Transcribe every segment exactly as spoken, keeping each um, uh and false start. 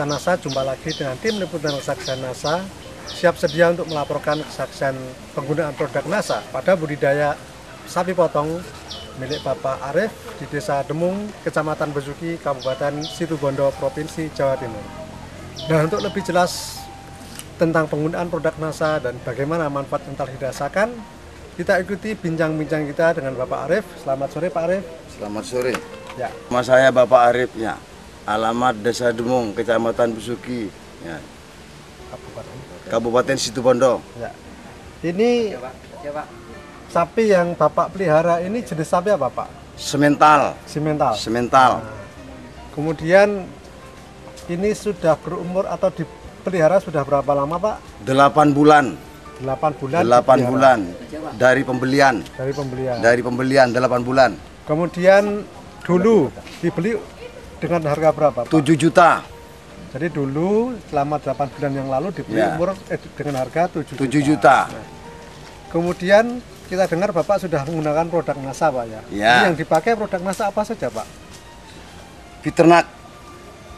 Raksa NASA, jumpa lagi dengan tim liputan kesaksian NASA, siap sedia untuk melaporkan kesaksian penggunaan produk NASA pada budidaya sapi potong milik Bapak Arif di Desa Demung, Kecamatan Besuki, Kabupaten Situbondo, Provinsi Jawa Timur. Dan untuk lebih jelas tentang penggunaan produk NASA dan bagaimana manfaat yang telah dirasakan, kita ikuti bincang-bincang kita dengan Bapak Arif. Selamat sore Pak Arif. Selamat sore. Ya. Nama saya Bapak Arif, ya. Alamat Desa Demung, Kecamatan Besuki, ya. Kabupaten, Kabupaten Situbondo. Ya. Ini ya, Pak. Ya, Pak. Sapi yang Bapak pelihara ini jenis sapi apa, Pak? Semental. Semental. Semental. Nah. Kemudian ini sudah berumur atau dipelihara sudah berapa lama, Pak? delapan bulan. delapan bulan. delapan bulan dari pembelian. Dari pembelian. Dari pembelian delapan bulan. Kemudian dulu dibeli dengan harga berapa, Pak? tujuh juta. Jadi dulu selama delapan bulan yang lalu dibeli ya. umur eh, dengan harga tujuh juta. tujuh juta. Nah. Kemudian kita dengar Bapak sudah menggunakan produk NASA, Pak, ya. ya. Ini yang dipakai produk NASA apa saja, Pak? Viterna.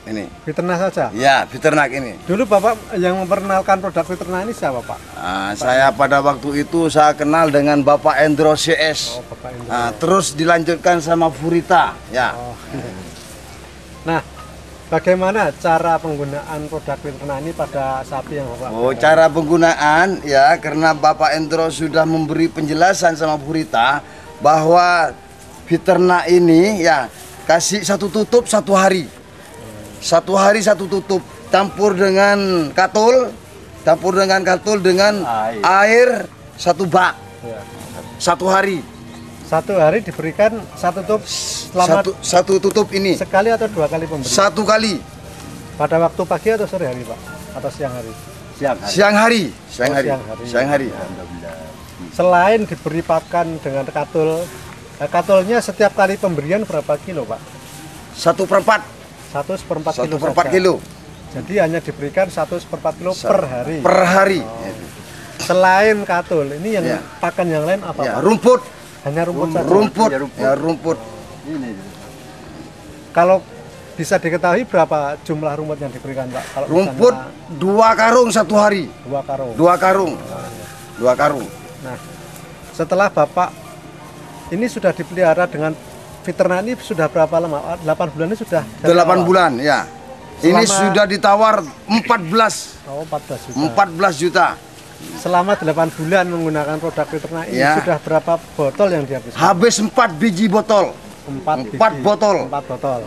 Ini. Viterna saja. Ya, Viterna ini. Dulu Bapak yang memperkenalkan produk Viterna ini siapa, Pak? Nah, Bapak saya ini. Pada waktu itu saya kenal dengan Bapak Hendro C S. Oh, Bapak Hendro. Nah, terus dilanjutkan sama Furita, ya. Oh. Nah, bagaimana cara penggunaan produk Viterna ini pada sapi yang Bapak? Oh, cara penggunaan ya, karena Bapak Hendro sudah memberi penjelasan sama Purita bahwa Viterna ini ya kasih satu tutup satu hari, satu hari satu tutup, campur dengan katul, campur dengan katul dengan air, air satu bak, ya. satu hari. Satu hari diberikan satu tutup selama satu, satu tutup ini. Sekali atau dua kali pemberian? Satu kali. Pada waktu pagi atau sore hari, Pak? Atau siang hari? Siang hari. Siang hari. Siang hari. Oh, siang hari. Siang hari. Siang hari. Selain diberi pakan dengan katul, katulnya setiap kali pemberian berapa kilo, Pak? Satu perempat. Satu seperempat kilo. Satu perempat kilo. Jadi hanya diberikan satu seperempat kilo satu, per hari. Per hari. Oh. Selain katul, ini yang ya. pakan yang lain apa, ya, Pak? Rumput. Hanya rumput saja. Rumput, ya rumput. Ini. Kalau bisa diketahui berapa jumlah rumput yang diberikan, Pak? Kalau rumput misalnya, dua karung satu hari. Dua karung. Dua karung. Dua karung. Nah, setelah Bapak ini sudah dipelihara dengan Viterna ini sudah berapa lama? delapan bulan ini sudah. delapan bulan, ya. Selama... Ini sudah ditawar empat belas. Oh, empat belas juta. empat belas juta. Selama delapan bulan menggunakan produk Viterna ini ya. sudah berapa botol yang dihabiskan? Habis empat biji botol. empat, empat biji, botol. empat botol.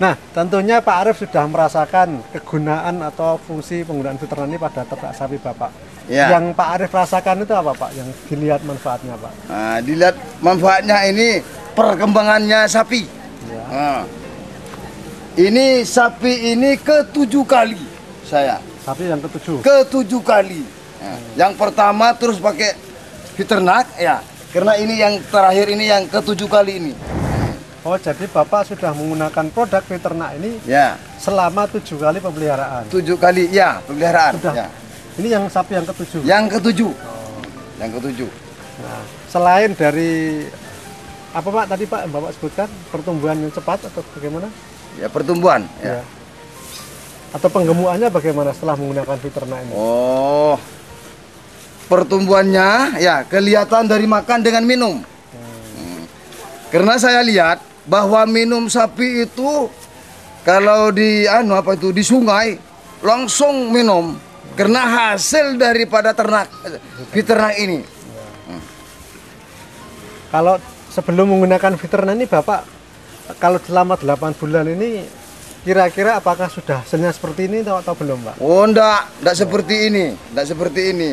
Nah, tentunya Pak Arif sudah merasakan kegunaan atau fungsi penggunaan Viterna ini pada ternak sapi Bapak. Ya. Yang Pak Arif rasakan itu apa, Pak? Yang dilihat manfaatnya, Pak? Nah, dilihat manfaatnya ini perkembangannya sapi. Ya. Nah. Ini sapi ini ketujuh kali saya. Sapi yang ketujuh. Ketujuh kali. Ya. Hmm. Yang pertama terus pakai Viterna, ya. Karena ini yang terakhir ini yang ketujuh kali ini. Oh, jadi Bapak sudah menggunakan produk Viterna ini ya. selama tujuh kali pemeliharaan. Tujuh kali, ya, pemeliharaan. Sudah. Ya. Ini yang sapi yang ketujuh. Yang ketujuh. Oh. Yang ketujuh. Nah, selain dari apa, Pak, tadi Pak Bapak sebutkan pertumbuhan yang cepat atau bagaimana? Ya, pertumbuhan. Ya. ya. Atau penggemukannya bagaimana setelah menggunakan Viterna ini? Oh, pertumbuhannya ya kelihatan dari makan dengan minum. Hmm. Karena saya lihat bahwa minum sapi itu kalau di anu apa itu di sungai langsung minum karena hasil daripada ternak Viterna ini. Hmm. Kalau sebelum menggunakan Viterna ini Bapak kalau selama delapan bulan ini kira-kira apakah sudah hasilnya seperti ini atau belum, Pak? Oh, enggak, enggak seperti ini, enggak seperti ini.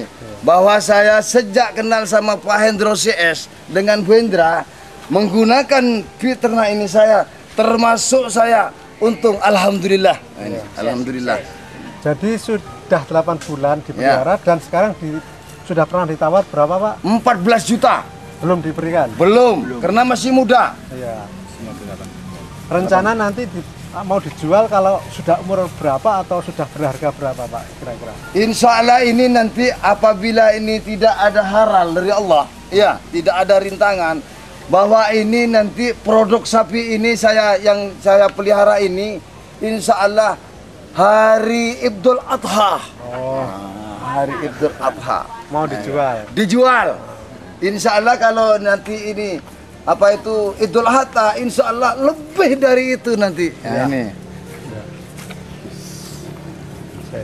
Bahwa saya sejak kenal sama Pak Hendro C S dengan Bu Hendra menggunakan Viterna ini saya termasuk saya untung, alhamdulillah. Ini, alhamdulillah. Jadi sudah delapan bulan dipelihara ya. dan sekarang di, sudah pernah ditawar berapa, Pak? empat belas juta. Belum diberikan. Belum, belum. Karena masih muda. Iya. Rencana nanti di mau dijual kalau sudah umur berapa atau sudah berharga berapa, Pak, kira-kira? Insya Allah ini nanti apabila ini tidak ada haral dari Allah, ya, tidak ada rintangan, bahwa ini nanti produk sapi ini saya yang saya pelihara ini, insya Allah Hari Idul Adha. Oh. Hari Idul Adha. Mau dijual? Dijual. Insya Allah kalau nanti ini apa itu Idul Adha, Insya Allah lebih dari itu nanti. Ya. Nah, ini. Ya.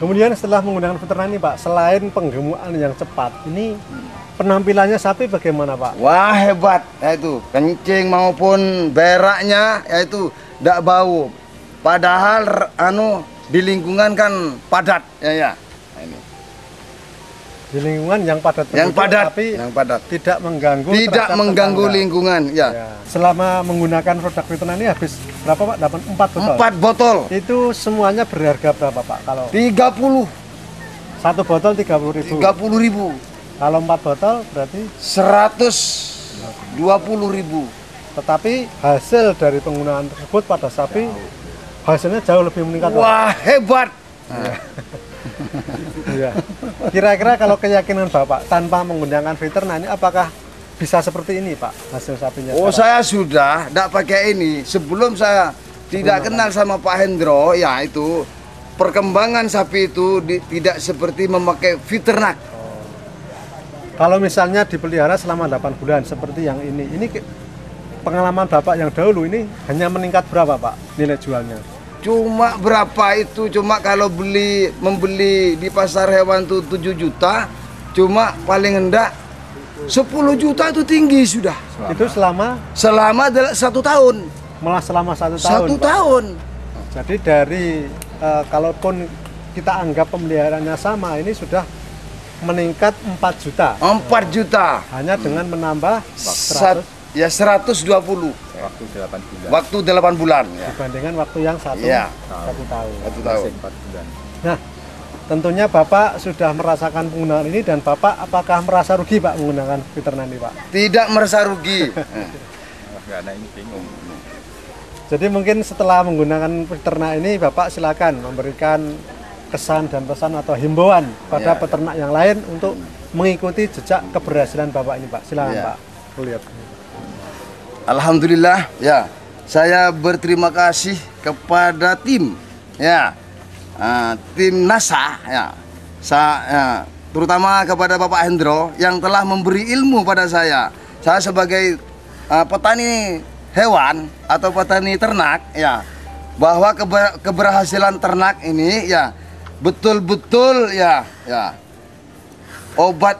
Kemudian setelah menggunakan peternakan ini, Pak, selain penggemukan yang cepat, ini penampilannya sapi bagaimana, Pak? Wah, hebat, yaitu kencing maupun beraknya yaitu tidak bau. Padahal anu di lingkungan kan padat, ya ya. Ini. Di lingkungan yang padat, yang padat, tapi yang padat. Tidak mengganggu, tidak mengganggu tetangga. Lingkungan, ya. Ya. Selama menggunakan produk Viterna ini habis berapa, Pak? Dapat empat botol. Empat botol. Itu semuanya berharga berapa, Pak? Kalau tiga puluh. Satu botol tiga puluh ribu. Tiga puluh ribu. Kalau empat botol berarti seratus dua puluh ribu. Tetapi hasil dari penggunaan tersebut pada sapi hasilnya jauh lebih meningkat. Wah, Pak, hebat. Kira-kira nah. Kalau keyakinan Bapak tanpa menggunakan Viterna ini apakah bisa seperti ini, Pak, hasil sapinya? Oh, sekarang? Saya sudah tidak pakai ini. Sebelum saya tidak kenal sama Pak Hendro, ya itu perkembangan sapi itu di, tidak seperti memakai Viterna. Kalau misalnya dipelihara selama delapan bulan seperti yang ini, ini pengalaman Bapak yang dahulu ini hanya meningkat berapa, Pak, nilai jualnya? Cuma berapa itu, cuma kalau beli membeli di pasar hewan tuh tujuh juta, cuma paling hendak sepuluh juta itu tinggi sudah. Selama. Itu selama? Selama satu tahun. Malah selama satu tahun? Satu Pak. Tahun. Jadi dari, e, kalaupun kita anggap pemeliharaannya sama, ini sudah meningkat empat juta. empat juta. Hanya dengan menambah seratus. Ya seratus dua puluh. Waktu delapan bulan. Waktu delapan bulan ya. Dibandingkan waktu yang satu ya. Satu tahun. Satu tahun. empat bulan. Nah, tentunya Bapak sudah merasakan penggunaan ini dan Bapak apakah merasa rugi, Pak, menggunakan Viterna ini, Pak? Tidak merasa rugi. Karena ini bingung. Jadi mungkin setelah menggunakan Viterna ini Bapak silakan memberikan kesan dan pesan atau himbauan pada ya, peternak ya. Yang lain untuk mengikuti jejak keberhasilan Bapak ini, Pak. Silakan ya. Pak, lihat. Alhamdulillah ya, saya berterima kasih kepada tim ya, uh, tim NASA ya, saya, ya, terutama kepada Bapak Hendro yang telah memberi ilmu pada saya. Saya sebagai uh, petani hewan atau petani ternak ya, bahwa keber keberhasilan ternak ini ya. Betul-betul ya, ya obat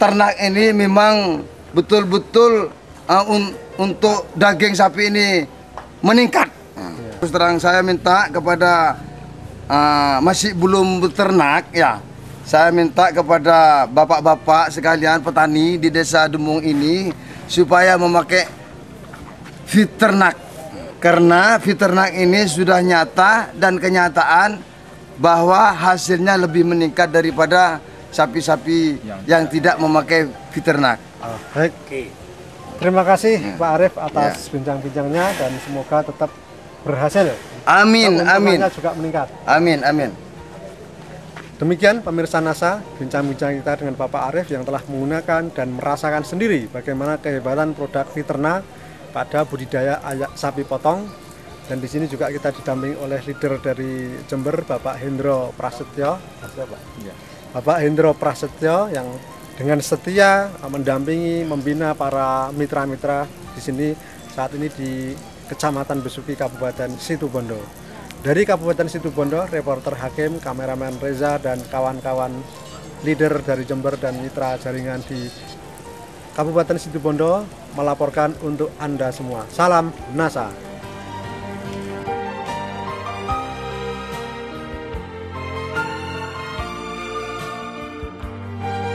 ternak ini memang betul-betul uh, un untuk daging sapi ini meningkat. Ya. Terus terang saya minta kepada uh, masih belum beternak ya, saya minta kepada bapak-bapak sekalian petani di desa Demung ini supaya memakai Viterna, karena Viterna ini sudah nyata dan kenyataan bahwa hasilnya lebih meningkat daripada sapi-sapi yang, yang tidak memakai Viterna. Oke. Terima kasih ya. Pak Arif atas ya. Bincang-bincangnya dan semoga tetap berhasil. Amin, amin. Juga meningkat. Amin, amin. Demikian pemirsa NASA, bincang-bincang kita dengan Bapak Arif yang telah menggunakan dan merasakan sendiri bagaimana kehebatan produk Viterna pada budidaya ayak sapi potong. Dan di sini juga kita didampingi oleh leader dari Jember, Bapak Hendro Prasetyo. Bapak Hendro Prasetyo yang dengan setia mendampingi, membina para mitra-mitra di sini saat ini di Kecamatan Besuki, Kabupaten Situbondo. Dari Kabupaten Situbondo, reporter Hakim, kameramen Reza, dan kawan-kawan leader dari Jember dan mitra jaringan di Kabupaten Situbondo melaporkan untuk Anda semua. Salam NASA.